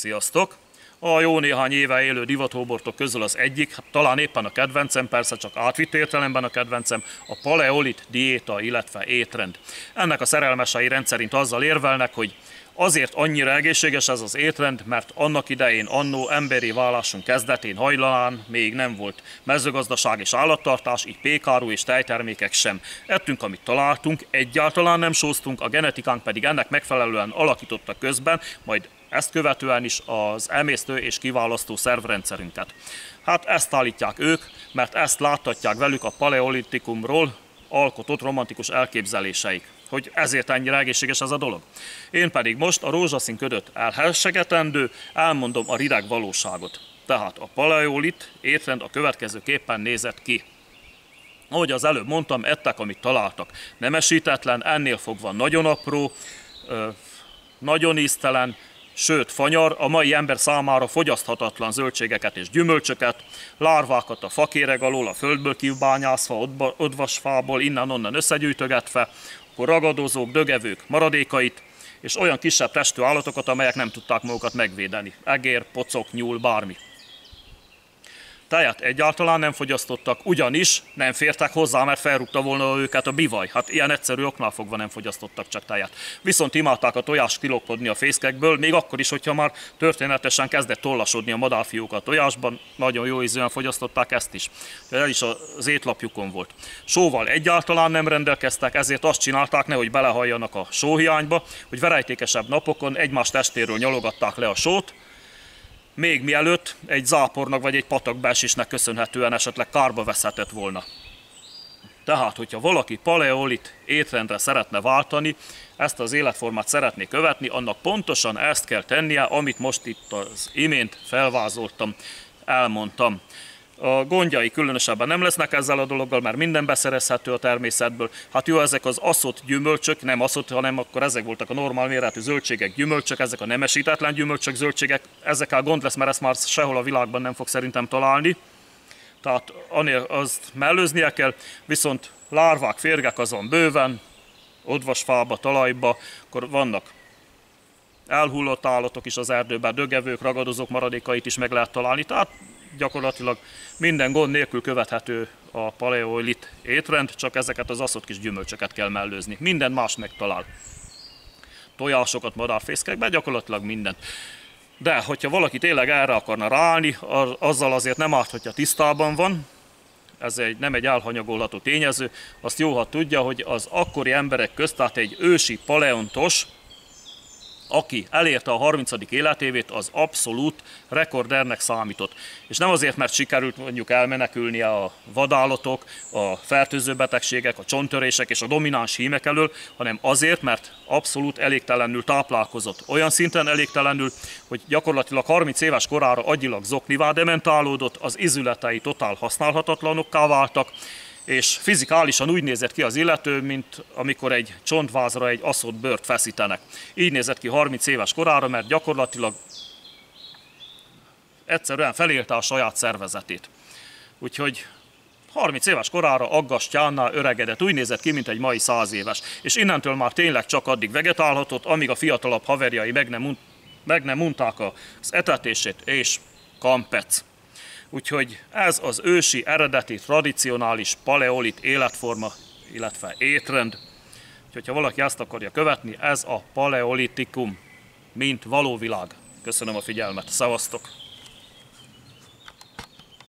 Sziasztok! A jó néhány éve élő divatóbortok közül az egyik, talán éppen a kedvencem, persze csak átvitt értelemben a kedvencem, a paleolit diéta, illetve étrend. Ennek a szerelmesei rendszerint azzal érvelnek, hogy azért annyira egészséges ez az étrend, mert annak idején, annó emberi válásunk kezdetén hajlalán még nem volt mezőgazdaság és állattartás, így pékáru és tejtermékek sem. Ettünk, amit találtunk, egyáltalán nem sóztunk, a genetikánk pedig ennek megfelelően alakította közben, majd ezt követően is az emésztő és kiválasztó szervrendszerünket. Hát ezt állítják ők, mert ezt láttatják velük a paleolitikumról alkotott romantikus elképzeléseik, hogy ezért ennyire egészséges ez a dolog. Én pedig most a rózsaszín ködöt elhessegetendő, elmondom a rideg valóságot. Tehát a paleolit étrend a következőképpen nézett ki. Ahogy az előbb mondtam, ettek, amit találtak. Nemesítetlen, ennél fogva nagyon apró, nagyon íztelen, sőt, fanyar, a mai ember számára fogyaszthatatlan zöldségeket és gyümölcsöket, lárvákat a fakéreg alól, a földből kibányászva, odvasfából, innen-onnan összegyűjtögetve, akkor ragadozók, dögevők maradékait, és olyan kisebb testű állatokat, amelyek nem tudták magukat megvédeni. Egér, pocok, nyúl, bármi. Tejet egyáltalán nem fogyasztottak, ugyanis nem fértek hozzá, mert felrúgta volna őket a bivaj. Hát ilyen egyszerű oknál fogva nem fogyasztottak csak tejet. Viszont imádták a tojást kilopodni a fészkekből, még akkor is, hogyha már történetesen kezdett tollasodni a madárfiók a tojásban, nagyon jó ízűen fogyasztották ezt is. Ez is az étlapjukon volt. Sóval egyáltalán nem rendelkeztek, ezért azt csinálták, nehogy belehalljanak a sóhiányba, hogy verejtékesebb napokon egymás testéről nyalogatták le a sót, még mielőtt egy zápornak vagy egy patakbeesésnek köszönhetően esetleg kárba veszhetett volna. Tehát, hogyha valaki paleolit étrendre szeretne váltani, ezt az életformát szeretné követni, annak pontosan ezt kell tennie, amit most itt az imént felvázoltam, elmondtam. A gondjai különösebben nem lesznek ezzel a dologgal, mert minden beszerezhető a természetből. Hát jó, ezek az aszott gyümölcsök, nem aszott, hanem akkor ezek voltak a normál méretű zöldségek, gyümölcsök, ezek a nemesítetlen gyümölcsök, zöldségek, ezekkel gond lesz, mert ezt már sehol a világban nem fog szerintem találni. Tehát azt mellőznie kell, viszont lárvák, férgek azon bőven, odvasfába, talajba, akkor vannak elhullott állatok is az erdőben, dögevők, ragadozók maradékait is meg lehet találni. Tehát gyakorlatilag minden gond nélkül követhető a paleolit étrend, csak ezeket az aszott kis gyümölcsöket kell mellőzni. Minden más megtalál. Tojásokat, madárfészkekben, gyakorlatilag mindent. De, hogyha valaki tényleg erre akarna ráállni, azzal azért nem árt, hogyha tisztában van. Ez nem egy elhanyagolható tényező. Azt jó, ha tudja, hogy az akkori emberek közt, tehát egy ősi paleontos, aki elérte a 30. életévét, az abszolút rekordernek számított. És nem azért, mert sikerült mondjuk elmenekülnie a vadállatok, a fertőző betegségek, a csonttörések és a domináns hímek elől, hanem azért, mert abszolút elégtelenül táplálkozott. Olyan szinten elégtelenül, hogy gyakorlatilag 30 éves korára agyilag zoknivá dementálódott, az izületei totál használhatatlanokká váltak, és fizikálisan úgy nézett ki az illető, mint amikor egy csontvázra egy aszott bőrt feszítenek. Így nézett ki 30 éves korára, mert gyakorlatilag egyszerűen felélte a saját szervezetét. Úgyhogy 30 éves korára aggastyánnál öregedett, úgy nézett ki, mint egy mai 100 éves. És innentől már tényleg csak addig vegetálhatott, amíg a fiatalabb haverjai meg nem unták az etetését, és kampec. Úgyhogy ez az ősi, eredeti, tradicionális paleolit életforma, illetve étrend. Úgyhogy ha valaki ezt akarja követni, ez a paleolitikum, mint való világ. Köszönöm a figyelmet, szevasztok!